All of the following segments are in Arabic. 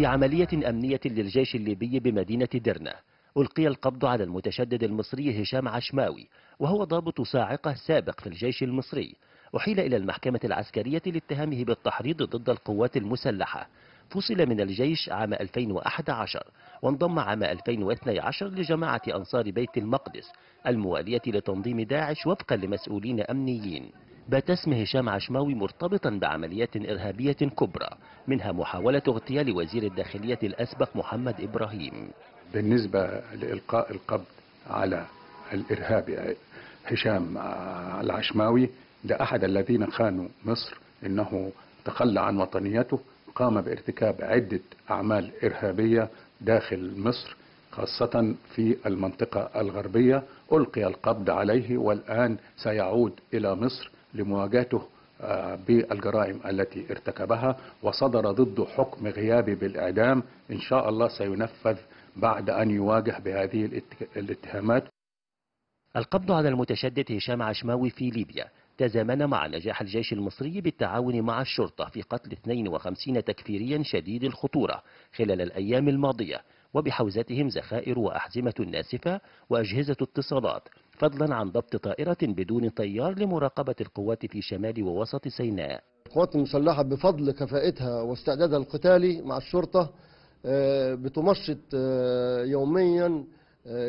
في عملية أمنية للجيش الليبي بمدينة درنة ألقي القبض على المتشدد المصري هشام عشماوي، وهو ضابط صاعقة سابق في الجيش المصري، أحيل إلى المحكمة العسكرية لاتهامه بالتحريض ضد القوات المسلحة. فصل من الجيش عام 2011 وانضم عام 2012 لجماعة انصار بيت المقدس الموالية لتنظيم داعش وفقا لمسؤولين أمنيين. بات اسم هشام عشماوي مرتبطا بعمليات إرهابية كبرى، منها محاولة اغتيال وزير الداخلية الأسبق محمد ابراهيم. بالنسبة لإلقاء القبض على الإرهابي هشام العشماوي، ده أحد الذين خانوا مصر، إنه تخلى عن وطنيته، قام بارتكاب عدة أعمال إرهابية داخل مصر خاصة في المنطقة الغربية. ألقي القبض عليه والآن سيعود إلى مصر لمواجهته بالجرائم التي ارتكبها، وصدر ضده حكم غيابي بالإعدام إن شاء الله سينفذ بعد أن يواجه بهذه الاتهامات. القبض على المتشدد هشام عشماوي في ليبيا تزامن مع نجاح الجيش المصري بالتعاون مع الشرطة في قتل 52 تكفيريا شديد الخطورة خلال الأيام الماضية، وبحوزتهم ذخائر وأحزمة ناسفة وأجهزة اتصالات، فضلا عن ضبط طائرة بدون طيار لمراقبة القوات في شمال ووسط سيناء. القوات المسلحة بفضل كفاءتها واستعدادها القتالي مع الشرطة بتمشط يوميا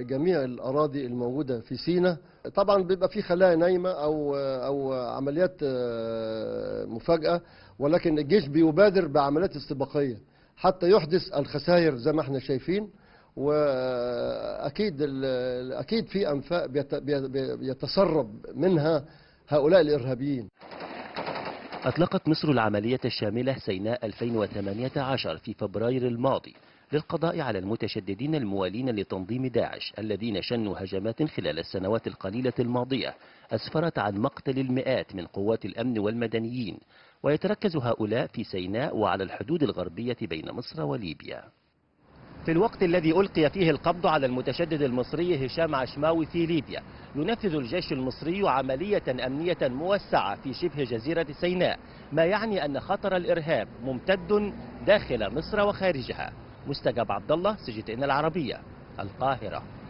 جميع الأراضي الموجودة في سيناء. طبعا بيبقى في خلايا نايمة أو عمليات مفاجأة، ولكن الجيش بيبادر بعمليات استباقية حتى يحدث الخسائر زي ما احنا شايفين. وأكيد في أنفاق بيتسرب منها هؤلاء الإرهابيين. أطلقت مصر العملية الشاملة سيناء 2018 في فبراير الماضي للقضاء على المتشددين الموالين لتنظيم داعش الذين شنوا هجمات خلال السنوات القليلة الماضية أسفرت عن مقتل المئات من قوات الأمن والمدنيين، ويتركز هؤلاء في سيناء وعلى الحدود الغربية بين مصر وليبيا. في الوقت الذي ألقي فيه القبض على المتشدد المصري هشام عشماوي في ليبيا، ينفذ الجيش المصري عملية أمنية موسعة في شبه جزيرة سيناء، ما يعني أن خطر الإرهاب ممتد داخل مصر وخارجها. مستجاب عبد الله، CGTN العربية، القاهرة.